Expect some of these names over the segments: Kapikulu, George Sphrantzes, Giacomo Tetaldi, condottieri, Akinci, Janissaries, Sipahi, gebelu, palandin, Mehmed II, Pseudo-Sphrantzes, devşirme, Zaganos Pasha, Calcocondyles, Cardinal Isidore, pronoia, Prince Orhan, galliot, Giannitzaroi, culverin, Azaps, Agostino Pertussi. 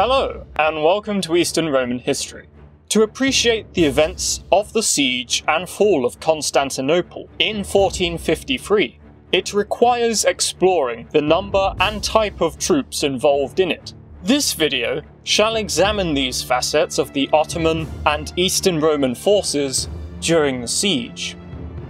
Hello, and welcome to Eastern Roman History. To appreciate the events of the siege and fall of Constantinople in 1453, it requires exploring the number and type of troops involved in it. This video shall examine these facets of the Ottoman and Eastern Roman forces during the siege.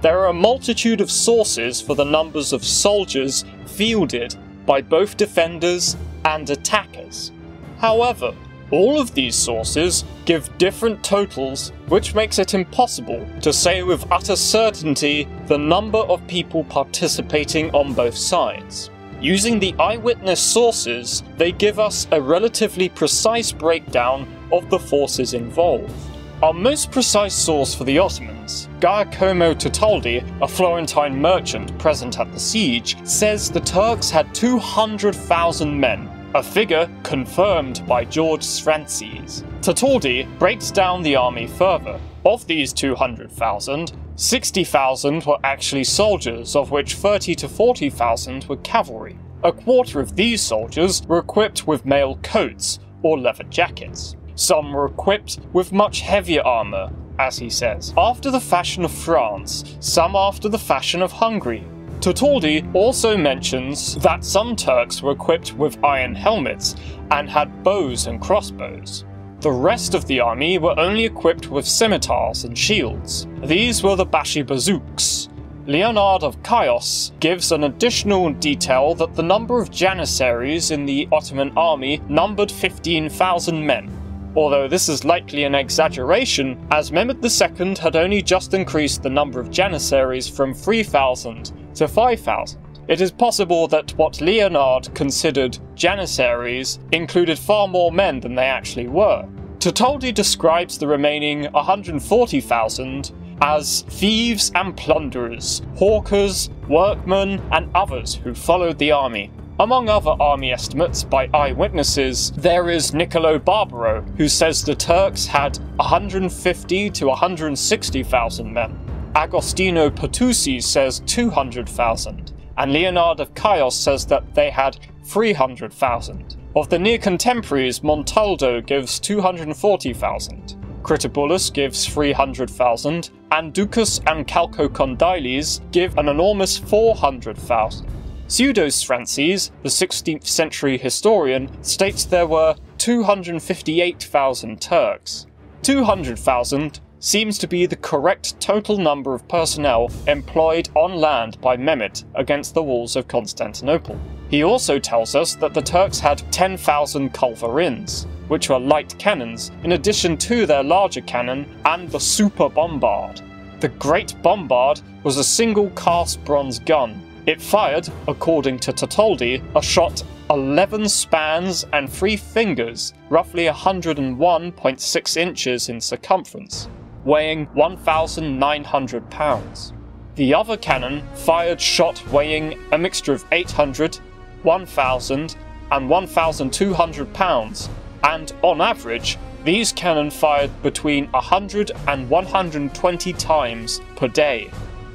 There are a multitude of sources for the numbers of soldiers fielded by both defenders and attackers. However, all of these sources give different totals, which makes it impossible to say with utter certainty the number of people participating on both sides. Using the eyewitness sources, they give us a relatively precise breakdown of the forces involved. Our most precise source for the Ottomans, Giacomo Tetaldi, a Florentine merchant present at the siege, says the Turks had 200,000 men, a figure confirmed by George Sphrantzes. Tetaldi breaks down the army further. Of these 200,000, 60,000 were actually soldiers, of which 30 to 40,000 were cavalry. A quarter of these soldiers were equipped with mail coats or leather jackets. Some were equipped with much heavier armour, as he says, after the fashion of France, some after the fashion of Hungary. Tetaldi also mentions that some Turks were equipped with iron helmets and had bows and crossbows. The rest of the army were only equipped with scimitars and shields. These were the bashi-bazouks. Leonard of Chios gives an additional detail that the number of Janissaries in the Ottoman army numbered 15,000 men. Although this is likely an exaggeration, as Mehmed II had only just increased the number of Janissaries from 3,000 to 5,000. It is possible that what Leonard considered Janissaries included far more men than they actually were. Tetaldi describes the remaining 140,000 as thieves and plunderers, hawkers, workmen, and others who followed the army. Among other army estimates by eyewitnesses, there is Niccolo Barbaro, who says the Turks had 150 to 160,000 men. Agostino Pertussi says 200,000, and Leonard of Chios says that they had 300,000. Of the near contemporaries, Montaldo gives 240,000, Critobulus gives 300,000, and Ducas and Calcocondyles give an enormous 400,000. Pseudo-Sphrantzes, the 16th century historian, states there were 258,000 Turks. 200,000 seems to be the correct total number of personnel employed on land by Mehmed against the walls of Constantinople. He also tells us that the Turks had 10,000 culverins, which were light cannons, in addition to their larger cannon and the super bombard. The Great Bombard was a single cast bronze gun. It fired, according to Tetaldi, a shot 11 spans and 3 fingers, roughly 101.6 inches in circumference, weighing 1,900 pounds. The other cannon fired shot weighing a mixture of 800, 1,000 and 1,200 pounds, and on average, these cannon fired between 100 and 120 times per day.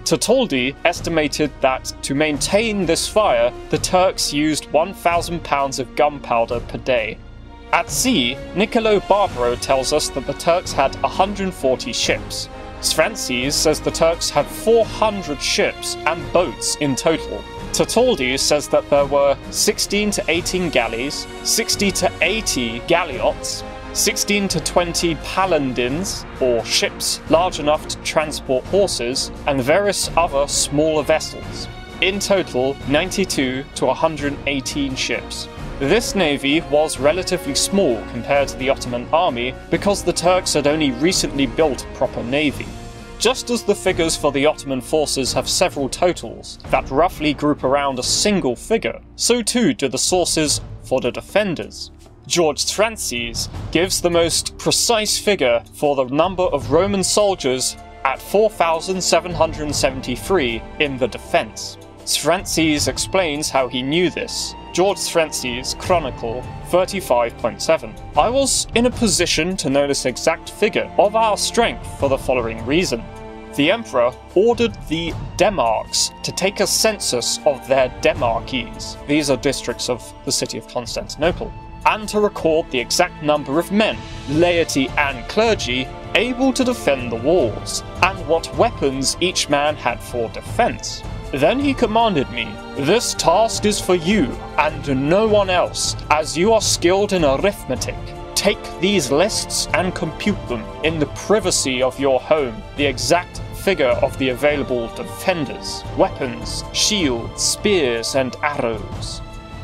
Tetaldi estimated that, to maintain this fire, the Turks used 1,000 pounds of gunpowder per day. At sea, Niccolo Barbaro tells us that the Turks had 140 ships. Sphrantzes says the Turks had 400 ships and boats in total. Tetaldi says that there were 16 to 18 galleys, 60 to 80 galliots, 16 to 20 palandins, or ships large enough to transport horses, and various other smaller vessels. In total, 92 to 118 ships. This navy was relatively small compared to the Ottoman army because the Turks had only recently built a proper navy. Just as the figures for the Ottoman forces have several totals that roughly group around a single figure, so too do the sources for the defenders. George Sphrantzes gives the most precise figure for the number of Roman soldiers at 4,773 in the defence. Sphrantzes explains how he knew this. George Sphrantzes, Chronicle 35.7. I was in a position to know this exact figure of our strength for the following reason. The emperor ordered the demarchs to take a census of their demarchies. These are districts of the city of Constantinople. and to record the exact number of men, laity and clergy, able to defend the walls, and what weapons each man had for defence. Then he commanded me, "This task is for you, and no one else, as you are skilled in arithmetic. Take these lists and compute them, in the privacy of your home, the exact figure of the available defenders, weapons, shields, spears, and arrows."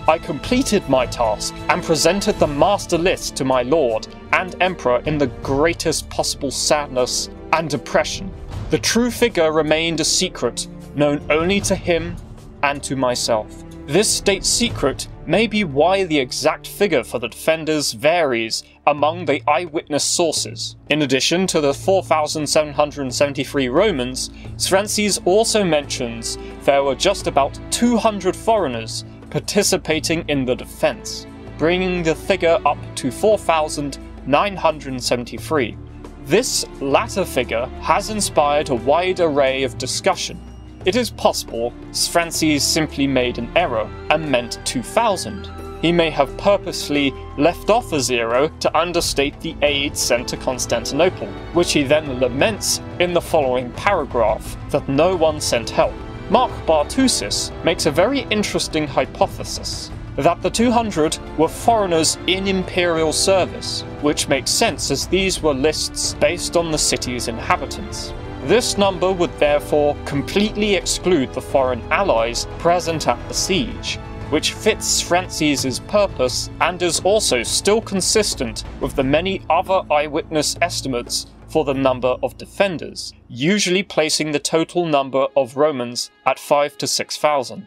I completed my task, and presented the master list to my lord and emperor in the greatest possible sadness and depression. The true figure remained a secret, known only to him and to myself. This state secret may be why the exact figure for the defenders varies among the eyewitness sources. In addition to the 4,773 Romans, Sphrantzes also mentions there were just about 200 foreigners participating in the defence, bringing the figure up to 4,973. This latter figure has inspired a wide array of discussion. It is possible Sphrantzes simply made an error and meant 2,000. He may have purposely left off a zero to understate the aid sent to Constantinople, which he then laments in the following paragraph, that no one sent help. Mark Bartusis makes a very interesting hypothesis, that the 200 were foreigners in imperial service, which makes sense as these were lists based on the city's inhabitants. This number would therefore completely exclude the foreign allies present at the siege, which fits Sphrantzes' purpose and is also still consistent with the many other eyewitness estimates for the number of defenders, usually placing the total number of Romans at 5,000 to 6,000.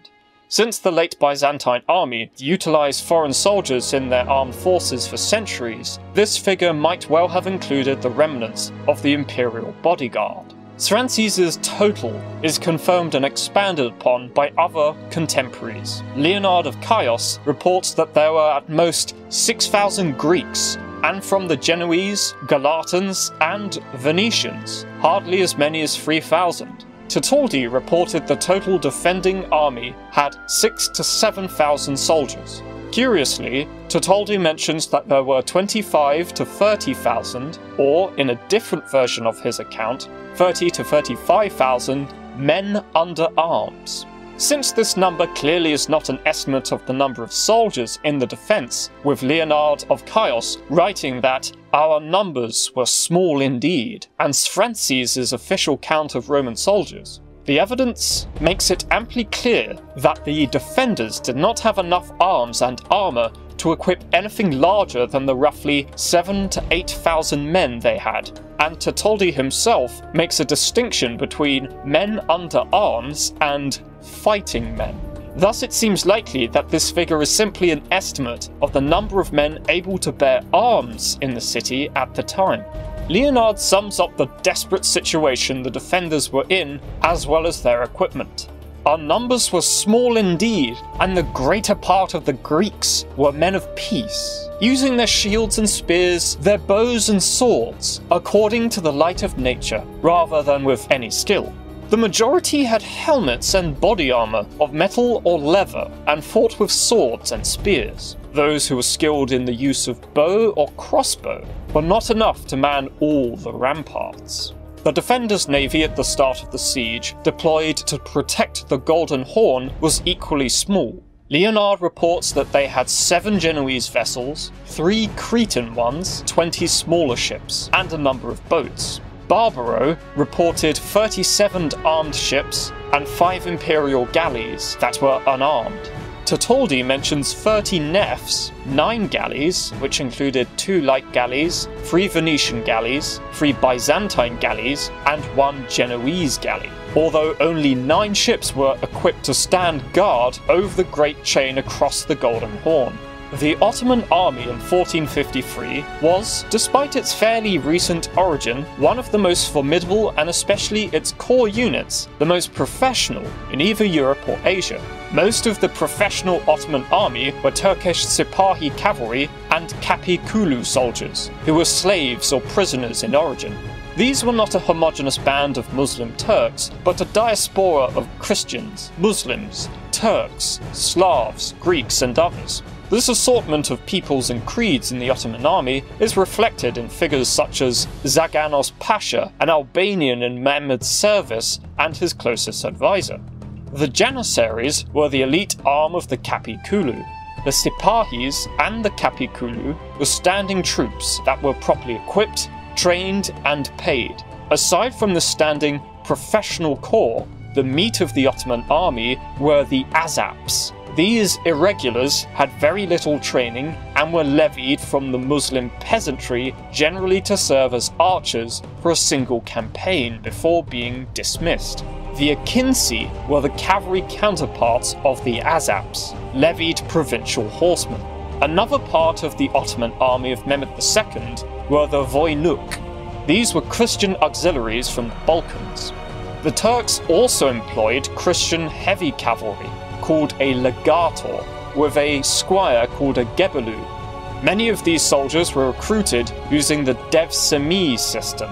Since the late Byzantine army utilized foreign soldiers in their armed forces for centuries, this figure might well have included the remnants of the imperial bodyguard. Sphrantzes' total is confirmed and expanded upon by other contemporaries. Leonard of Chios reports that there were at most 6,000 Greeks, and from the Genoese, Galatans, and Venetians, hardly as many as 3,000. Tetaldi reported the total defending army had 6,000 to 7,000 soldiers. Curiously, Tetaldi mentions that there were 25,000 to 30,000, or in a different version of his account, 30,000 to 35,000 men under arms. Since this number clearly is not an estimate of the number of soldiers in the defence, with Leonard of Chios writing that our numbers were small indeed, and Sphrantzes' official count of Roman soldiers, the evidence makes it amply clear that the defenders did not have enough arms and armour to equip anything larger than the roughly 7,000 to 8,000 men they had, and Tetaldi himself makes a distinction between men under arms and fighting men. Thus it seems likely that this figure is simply an estimate of the number of men able to bear arms in the city at the time. Leonard sums up the desperate situation the defenders were in, as well as their equipment. Our numbers were small indeed, and the greater part of the Greeks were men of peace, using their shields and spears, their bows and swords, according to the light of nature, rather than with any skill. The majority had helmets and body armour of metal or leather, and fought with swords and spears. Those who were skilled in the use of bow or crossbow were not enough to man all the ramparts. The defenders' navy at the start of the siege, deployed to protect the Golden Horn, was equally small. Leonard reports that they had 7 Genoese vessels, 3 Cretan ones, 20 smaller ships, and a number of boats. Barbaro reported 37 armed ships and 5 imperial galleys that were unarmed. Tetaldi mentions 30 nefs, 9 galleys, which included 2 light galleys, 3 Venetian galleys, 3 Byzantine galleys, and 1 Genoese galley, although only 9 ships were equipped to stand guard over the great chain across the Golden Horn. The Ottoman army in 1453 was, despite its fairly recent origin, one of the most formidable and especially its core units, the most professional in either Europe or Asia. Most of the professional Ottoman army were Turkish Sipahi cavalry and Kapikulu soldiers, who were slaves or prisoners in origin. These were not a homogeneous band of Muslim Turks, but a diaspora of Christians, Muslims, Turks, Slavs, Greeks, and others. This assortment of peoples and creeds in the Ottoman army is reflected in figures such as Zaganos Pasha, an Albanian in Mehmed's service and his closest advisor. The Janissaries were the elite arm of the Kapikulu. The Sipahis and the Kapikulu were standing troops that were properly equipped, trained and paid. Aside from the standing professional corps, the meat of the Ottoman army were the Azaps. These irregulars had very little training and were levied from the Muslim peasantry, generally to serve as archers for a single campaign before being dismissed. The Akinci were the cavalry counterparts of the Azaps, levied provincial horsemen. Another part of the Ottoman army of Mehmed II were the Voinuk. These were Christian auxiliaries from the Balkans. The Turks also employed Christian heavy cavalry, called a legator, with a squire called a gebelu. Many of these soldiers were recruited using the devşirme system.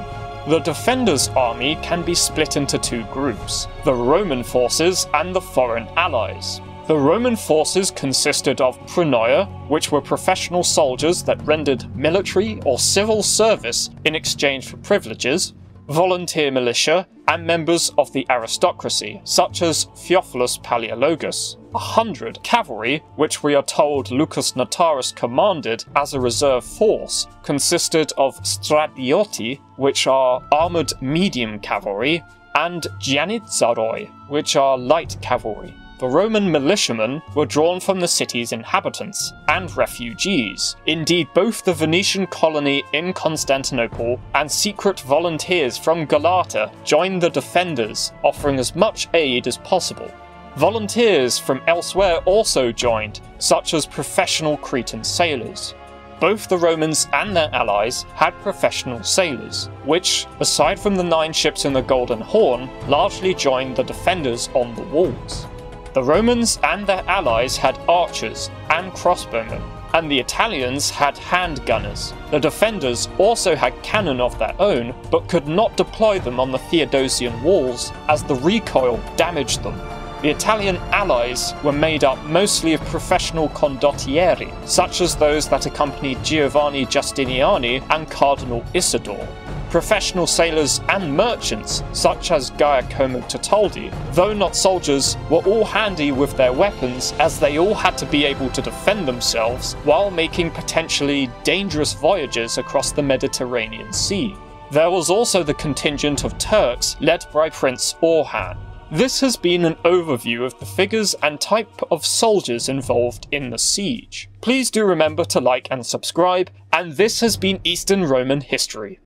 The defenders' army can be split into two groups, the Roman forces and the foreign allies. The Roman forces consisted of pronoia, which were professional soldiers that rendered military or civil service in exchange for privileges, volunteer militia, and members of the aristocracy, such as Theophilus Paleologus. 100 cavalry, which we are told Lucas Notaris commanded as a reserve force, consisted of Stradioti, which are armoured medium cavalry, and Giannitzaroi, which are light cavalry. The Roman militiamen were drawn from the city's inhabitants and refugees. Indeed, both the Venetian colony in Constantinople and secret volunteers from Galata joined the defenders, offering as much aid as possible. Volunteers from elsewhere also joined, such as professional Cretan sailors. Both the Romans and their allies had professional sailors, which, aside from the 9 ships in the Golden Horn, largely joined the defenders on the walls. The Romans and their allies had archers and crossbowmen, and the Italians had handgunners. The defenders also had cannon of their own, but could not deploy them on the Theodosian walls as the recoil damaged them. The Italian allies were made up mostly of professional condottieri, such as those that accompanied Giovanni Giustiniani and Cardinal Isidore. Professional sailors and merchants, such as Giacomo Tetaldi, though not soldiers, were all handy with their weapons, as they all had to be able to defend themselves while making potentially dangerous voyages across the Mediterranean Sea. There was also the contingent of Turks led by Prince Orhan. This has been an overview of the figures and type of soldiers involved in the siege. Please do remember to like and subscribe, and this has been Eastern Roman History.